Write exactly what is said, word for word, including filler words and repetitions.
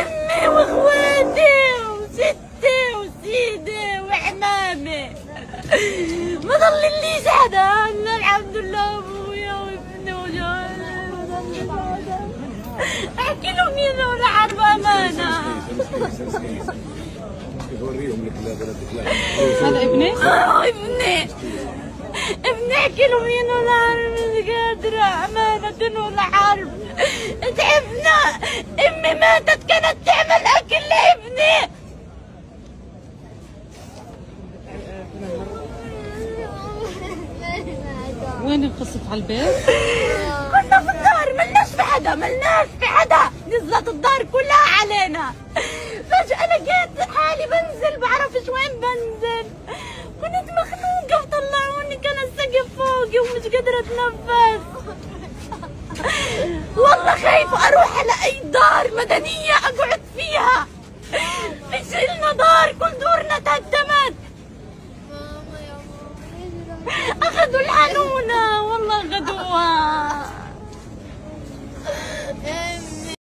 امي واخواتي وستي وسيدي وحمامي، ما ضلليش حدا. انا الحمد لله ابويا وابني وجاري ما ضللي حدا. احكي لهم يا ولا عارفه امانه. يوريهم هذا ابني؟ اه ابني ابني احكي لهم يا ولا عارفه مش قادره امانه ولا عارفه. تعبنا، امي ماتت كانت تعمل اكل لابني. وين انقصت على البيت؟ كنا في الدار، ملناش في حدا، ملناش في حدا، نزلت الدار كلها علينا. فجأة لقيت حالي بنزل، بعرفش وين بنزل. كنت مخنوقة وطلعوني، كان السقف فوقي ومش قادرة اتنفس. والله خايفة أروح على أي دار مدنية أقعد فيها. فيش إلنا دار، كل دورنا تهدمت. أخذوا الحنونة والله، أخذوها.